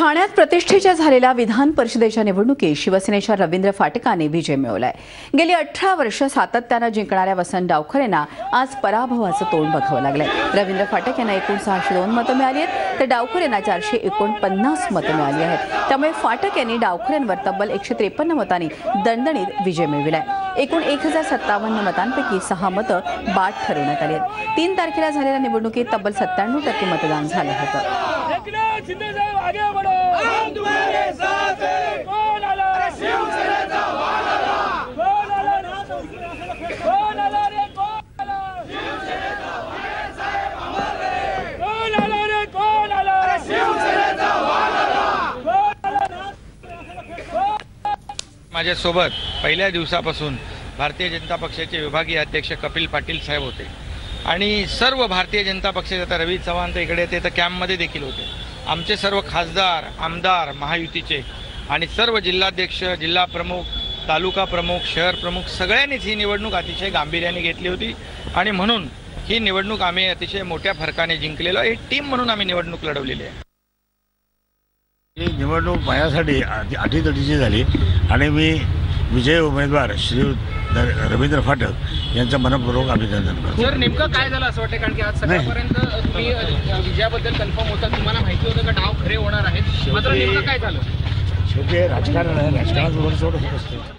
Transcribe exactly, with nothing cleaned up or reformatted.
ठाण्यात प्रतिष्ठेच्या झालेल्या विधान परिषदेच्या निवडणुकीत शिवसेनेच्या रवींद्र फाटकाने विजय मिळवलाय। गेली अठरा वर्ष सातत्याने जिंकणाऱ्या वसंत डावखरेंना आज पराभवाचं तोंड बघावं लागले। रवींद्र फाटक यांना एकूण सहाशे दोन मतं मिळाली आहेत तर डावखरेंना चारशे एकोणपन्नास मतं मिळाली आहेत। त्यामुळे फाटक यांनी डावखरेंवर तब्बल एकशे त्रेपन्न मतांनी दणदणीत विजय मिळवलाय। एकूण एक हजार सत्तावन्न मतांपैकी सहा मतं बाद ठरवण्यात आली आहेत। तीन तारखेला झालेल्या निवडणुकीत तब्बल सत्त्याण्णव टक्के मतदान झालं होतं। माझ्यासोबत पहिल्या दिवसापासून भारतीय जनता पक्षाचे विभागीय अध्यक्ष कपिल पाटिल साहेब होते आणि सर्व भारतीय जनता पक्षाचे आता रवी सावंत इकडे ते तर कॅम्पमध्ये देखील होते। आमचे सर्व खासदार आमदार महायुतीचे आणि सर्व जिल्हाध्यक्ष जिल्हा प्रमुख तालुका प्रमुख शहर प्रमुख सगळ्यांनीच ही निवडणूक अतिशय गांभीर्याने घेतली होती आणि म्हणून ही निवडणूक आम्ही अतिशय मोठ्या फरकाने जिंकलेलो आहे। एक टीम म्हणून आम्ही निवडणूक लढवलेली आहे। ही निवडणूक माझ्यासाठी अटीतटीची झाली आणि मी विजय उमेदवार श्री रवींद्र फाटक यांचा मनपूर्वक अभिनंदन करतो। सर नेमकं काय झालं असं वाटतं कारण की आज सकाळपर्यंत तुम्ही विजयाबद्दल कन्फर्म होता, तुम्हाला माहिती होतं का डावखरे होणार आहेत, मात्र नेमकं काय झालं? शेवटी राजकारण आहे, राजकारणाबरोबर जोड होत असते।